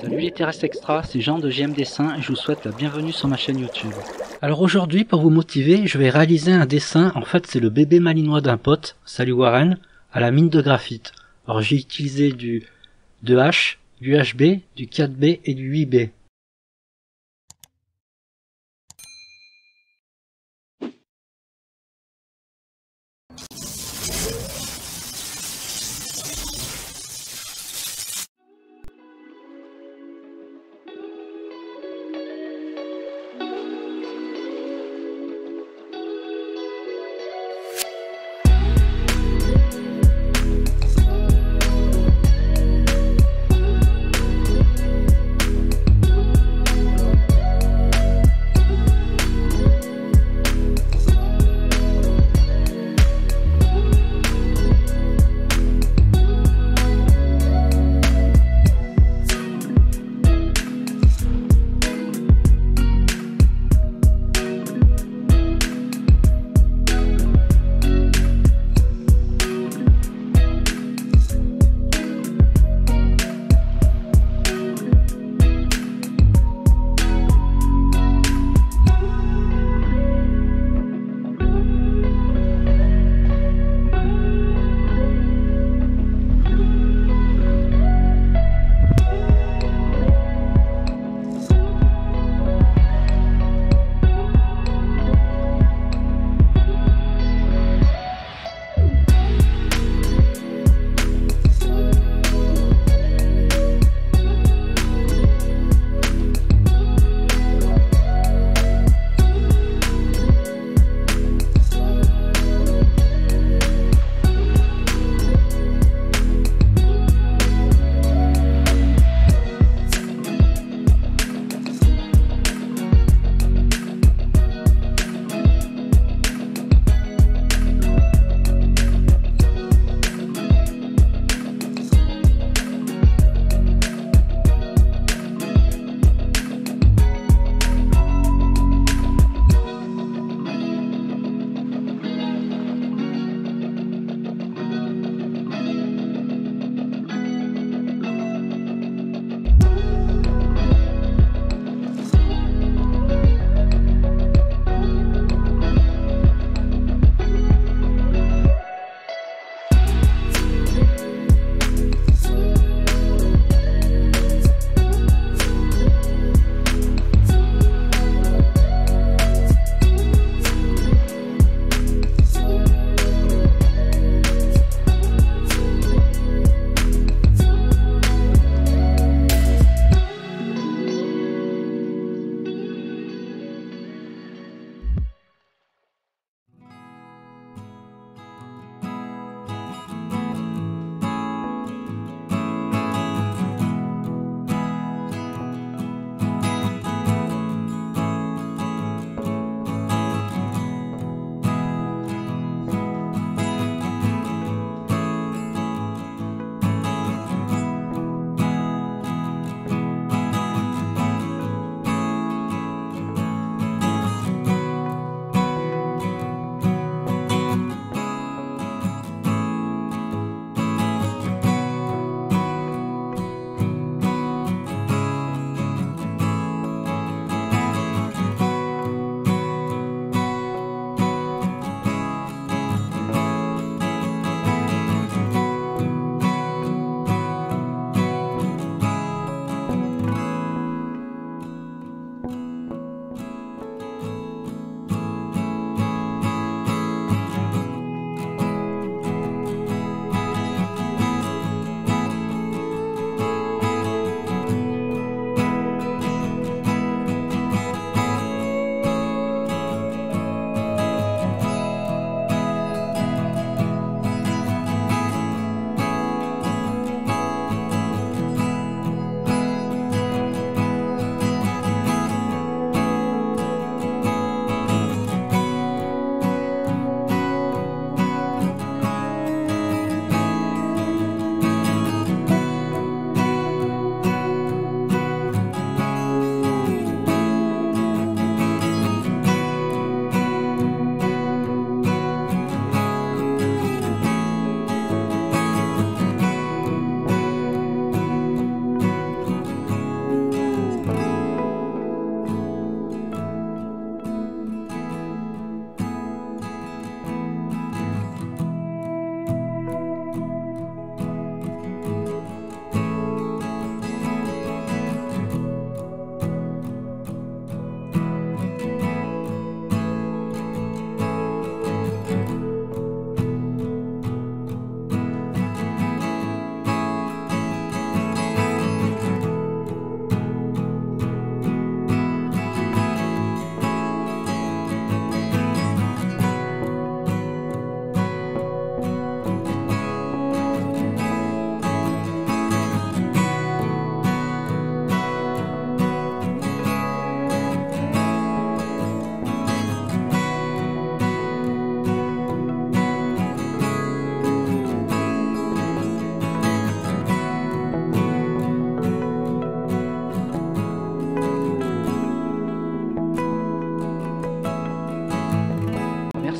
Salut les terrestres extra, c'est Jean de GM Dessin et je vous souhaite la bienvenue sur ma chaîne YouTube. Alors aujourd'hui, pour vous motiver, je vais réaliser un dessin. En fait, c'est le bébé malinois d'un pote, salut Warren, à la mine de graphite. Alors j'ai utilisé du 2H, du HB, du 4B et du 8B.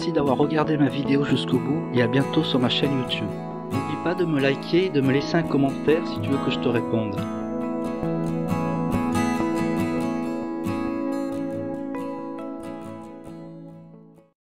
Merci d'avoir regardé ma vidéo jusqu'au bout et à bientôt sur ma chaîne YouTube. N'oublie pas de me liker et de me laisser un commentaire si tu veux que je te réponde.